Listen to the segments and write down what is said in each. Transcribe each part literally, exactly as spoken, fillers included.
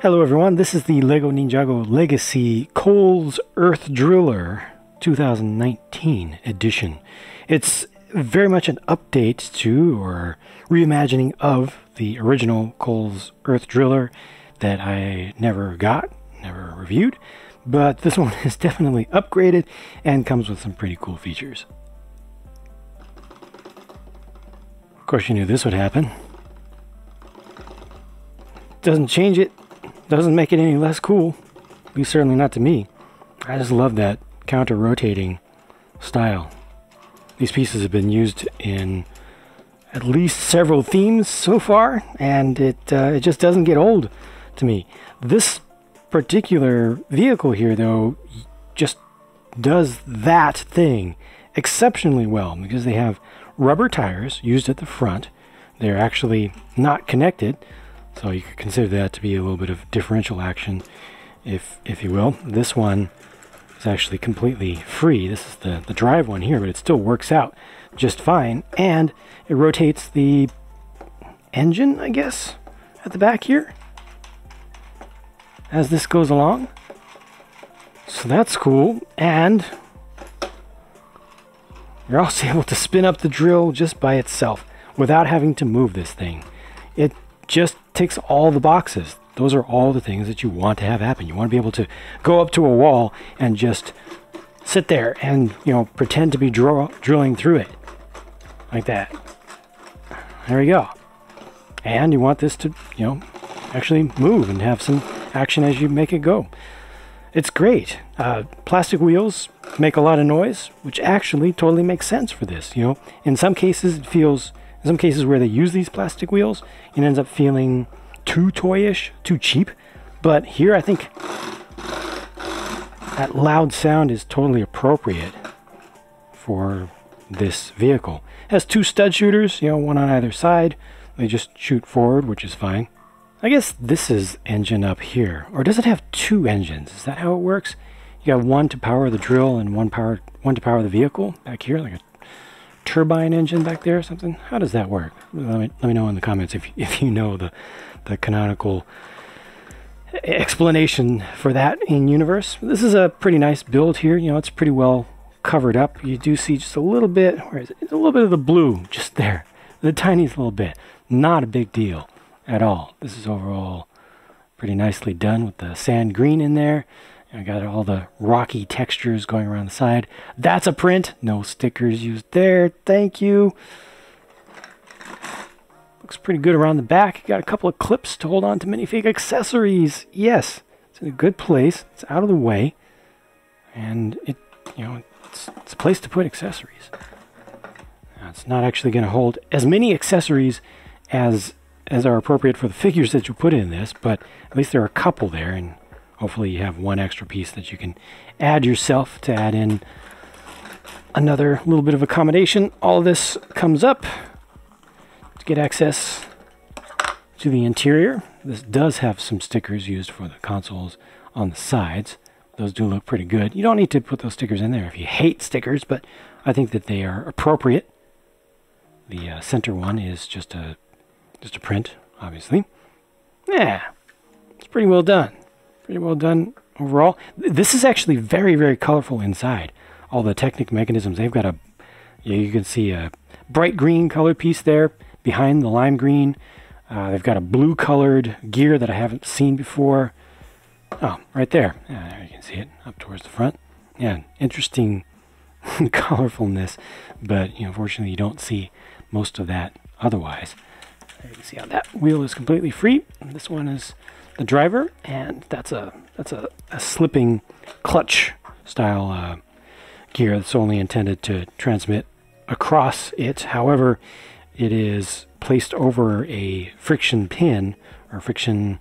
Hello everyone, this is the LEGO Ninjago Legacy Cole's Earth Driller twenty nineteen edition. It's very much an update to or reimagining of the original Cole's Earth Driller that I never got, never reviewed, but this one is definitely upgraded and comes with some pretty cool features. Of course you knew this would happen. Doesn't change it. Doesn't make it any less cool, at least certainly not to me. I just love that counter-rotating style. These pieces have been used in at least several themes so far, and it, uh, it just doesn't get old to me. This particular vehicle here, though, just does that thing exceptionally well, because they have rubber tires used at the front. They're actually not connected, so you could consider that to be a little bit of differential action, if if you will. This one is actually completely free. This is the, the drive one here, but it still works out just fine. And it rotates the engine, I guess, at the back here as this goes along. So that's cool. And you're also able to spin up the drill just by itself without having to move this thing. It just ticks all the boxes. Those are all the things that you want to have happen. You want to be able to go up to a wall and just sit there and, you know, pretend to be draw, drilling through it like that. There we go. And you want this to, you know, actually move and have some action as you make it go. It's great. Uh, plastic wheels make a lot of noise, which actually totally makes sense for this. You know, in some cases it feels In some cases where they use these plastic wheels, it ends up feeling too toyish, too cheap. But here I think that loud sound is totally appropriate for this vehicle. It has two stud shooters, you know, one on either side. They just shoot forward, which is fine. I guess this is engine up here. Or does it have two engines? Is that how it works? You got one to power the drill and one power one to power the vehicle back here, like a turbine engine back there or something? How does that work? Let me, let me know in the comments if, if you know the, the canonical explanation for that in universe. This is a pretty nice build here. You know, it's pretty well covered up. You do see just a little bit, where is it? It's a little bit of the blue just there. The tiniest little bit. Not a big deal at all. This is overall pretty nicely done with the sand green in there. I got all the rocky textures going around the side. That's a print. No stickers used there. Thank you. Looks pretty good around the back. Got a couple of clips to hold on to minifig accessories. Yes, it's in a good place. It's out of the way, and it, you know, it's, it's a place to put accessories. Now, it's not actually going to hold as many accessories as as are appropriate for the figures that you put in this, but at least there are a couple there, and hopefully you have one extra piece that you can add yourself to add in another little bit of accommodation. All of this comes up to get access to the interior. This does have some stickers used for the consoles on the sides. Those do look pretty good. You don't need to put those stickers in there if you hate stickers, but I think that they are appropriate. The uh, center one is just a, just a print, obviously. Yeah, it's pretty well done. Pretty well done overall. This is actually very, very colorful inside. All the Technic mechanisms. They've got a, you can see a bright green color piece there behind the lime green. Uh, they've got a blue colored gear that I haven't seen before. Oh, right there. Yeah, there you can see it up towards the front. Yeah, interesting colorfulness, but you know, unfortunately, you don't see most of that otherwise. You can see how that wheel is completely free. And this one is the driver, and that's a that's a, a slipping clutch style uh, gear that's only intended to transmit across it. However, it is placed over a friction pin or friction.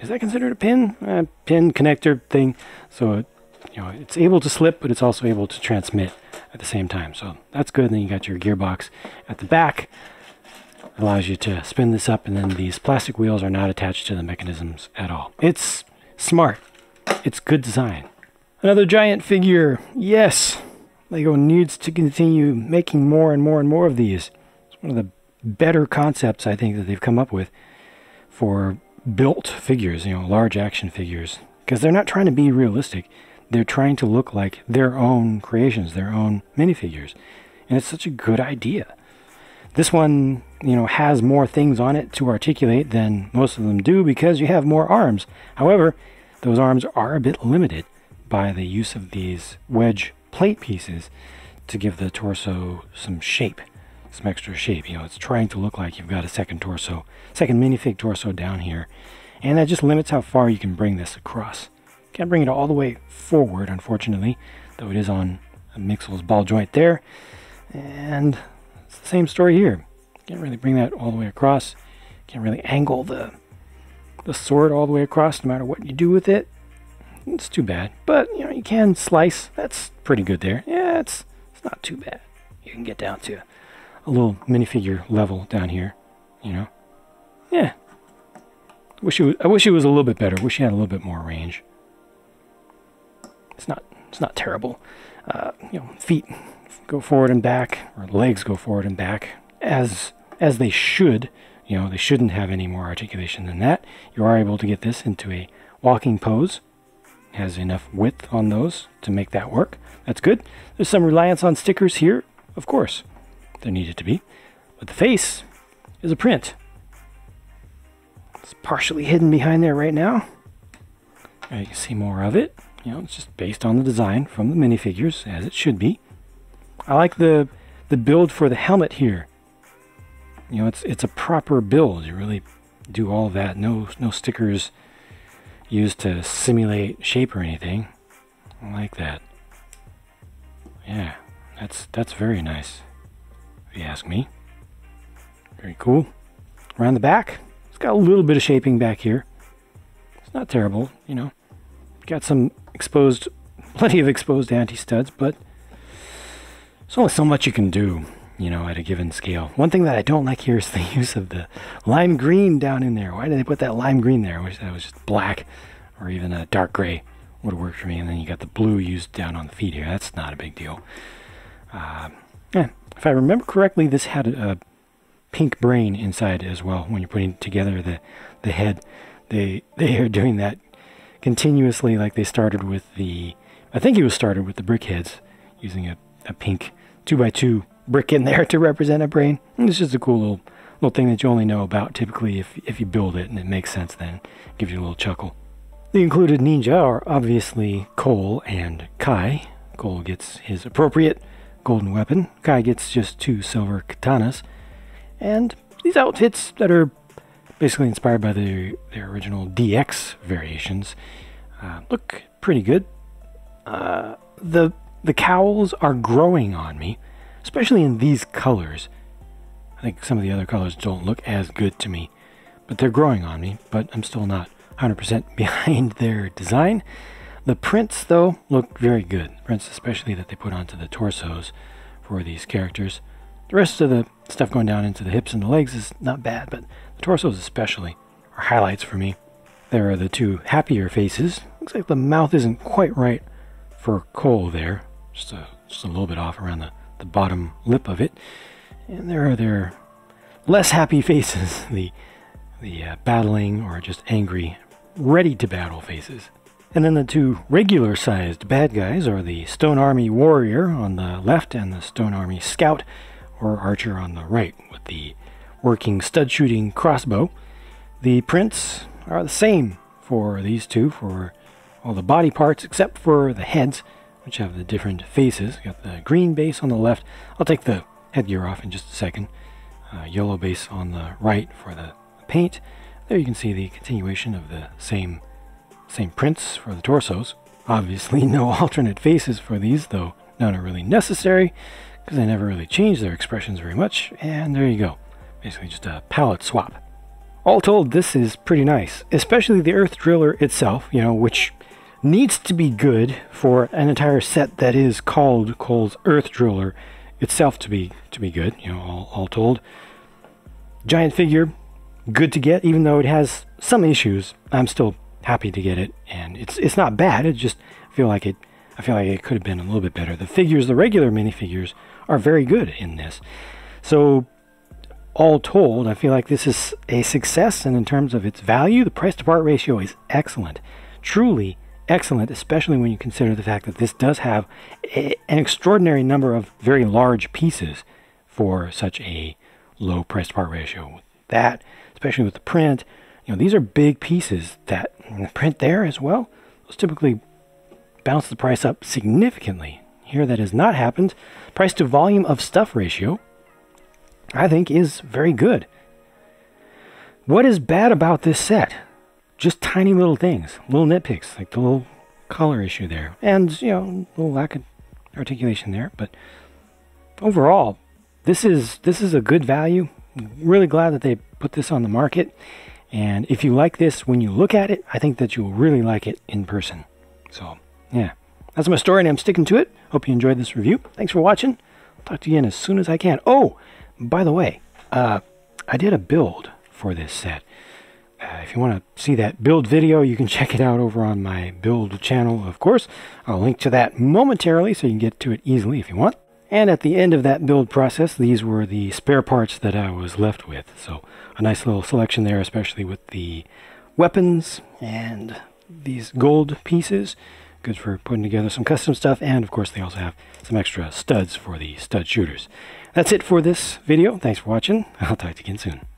Is that considered a pin? Uh, pin connector thing. So it, you know, it's able to slip, but it's also able to transmit at the same time. So that's good. And then you got your gearbox at the back. Allows you to spin this up, and then these plastic wheels are not attached to the mechanisms at all. It's smart. It's good design. Another giant figure. Yes, LEGO needs to continue making more and more and more of these. It's one of the better concepts I think that they've come up with for built figures, you know, large action figures, because they're not trying to be realistic. They're trying to look like their own creations, their own minifigures. And it's such a good idea. This one, you know, has more things on it to articulate than most of them do because you have more arms. However, those arms are a bit limited by the use of these wedge plate pieces to give the torso some shape, some extra shape. You know, it's trying to look like you've got a second torso, second minifig torso down here. And that just limits how far you can bring this across. Can't bring it all the way forward, unfortunately, though it is on Mixel's ball joint there. And it's the same story here. Can't really bring that all the way across. Can't really angle the, the sword all the way across, no matter what you do with it. It's too bad. But, you know, you can slice. That's pretty good there. Yeah, it's, it's not too bad. You can get down to a little minifigure level down here, you know. Yeah. Wish it was, I wish it was a little bit better. Wish you had a little bit more range. It's not, it's not terrible. Uh, you know, feet go forward and back, or legs go forward and back, as as they should. You know, they shouldn't have any more articulation than that. You are able to get this into a walking pose. It has enough width on those to make that work. That's good. There's some reliance on stickers here, of course. There needed to be. But the face is a print. It's partially hidden behind there right now. Now you can see more of it. You know, it's just based on the design from the minifigures, as it should be. I like the the build for the helmet here. You know, it's it's a proper build. You really do all that. No no stickers used to simulate shape or anything. I like that. Yeah, that's that's very nice, if you ask me. Very cool. Around the back, it's got a little bit of shaping back here. It's not terrible, you know. Got some exposed, plenty of exposed anti-studs, but there's only so much you can do, you know, at a given scale. One thing that I don't like here is the use of the lime green down in there. Why did they put that lime green there? I wish that was just black, or even a dark gray would have worked for me. And then you got the blue used down on the feet here. That's not a big deal. Uh, yeah, if I remember correctly, this had a, a pink brain inside as well. When you're putting together the the head, they they are doing that continuously, like they started with the, I think it was started with the brick heads, using a, a pink two by two brick in there to represent a brain. And it's just a cool little, little thing that you only know about typically if, if you build it and it makes sense, then it gives you a little chuckle. The included ninja are obviously Cole and Kai. Cole gets his appropriate golden weapon. Kai gets just two silver katanas. And these outfits that are basically inspired by their, their original D X variations. Uh, look pretty good. Uh, the the cowls are growing on me, especially in these colors. I think some of the other colors don't look as good to me, but they're growing on me, but I'm still not one hundred percent behind their design. The prints, though, look very good. The prints especially that they put onto the torsos for these characters. The rest of the stuff going down into the hips and the legs is not bad, but the torsos especially are highlights for me. There are the two happier faces. Looks like the mouth isn't quite right for Cole there. Just a, just a little bit off around the, the bottom lip of it. And there are their less happy faces. The, the uh, battling or just angry, ready to battle faces. And then the two regular sized bad guys are the Stone Army Warrior on the left and the Stone Army Scout or archer on the right, with the working stud shooting crossbow. The prints are the same for these two, for all the body parts except for the heads, which have the different faces. Got the green base on the left. I'll take the headgear off in just a second. Uh, yellow base on the right for the paint. There you can see the continuation of the same, same prints for the torsos. Obviously no alternate faces for these, though none are really necessary, because they never really change their expressions very much. And there you go. Basically just a palette swap. All told, this is pretty nice, especially the Earth Driller itself, you know, which needs to be good for an entire set that is called Cole's Earth Driller itself to be to be good, you know, all, all told. Giant figure, good to get, even though it has some issues. I'm still happy to get it, and it's it's not bad. It just feel like it I feel like it could have been a little bit better. The figures, the regular minifigures, are very good in this. So all told, I feel like this is a success, and in terms of its value, the price to part ratio is excellent, truly excellent, especially when you consider the fact that this does have a, an extraordinary number of very large pieces for such a low price to part ratio. With that, especially with the print, you know, these are big pieces that, and the print there as well, those typically bounce the price up significantly. Here that has not happened. Price to volume of stuff ratio, I think, is very good. What is bad about this set? Just tiny little things, little nitpicks, like the little color issue there, and, you know, a little lack of articulation there. But overall, this is this is a good value. I'm really glad that they put this on the market. And if you like this when you look at it, I think that you'll really like it in person. So, yeah. That's my story, and I'm sticking to it. Hope you enjoyed this review. Thanks for watching. I'll talk to you again as soon as I can. Oh, by the way, uh, I did a build for this set. Uh, if you want to see that build video, you can check it out over on my build channel, of course. I'll link to that momentarily so you can get to it easily if you want. And at the end of that build process, these were the spare parts that I was left with. So a nice little selection there, especially with the weapons and these gold pieces. Good for putting together some custom stuff, and of course they also have some extra studs for the stud shooters. That's it for this video. Thanks for watching. I'll talk to you again soon.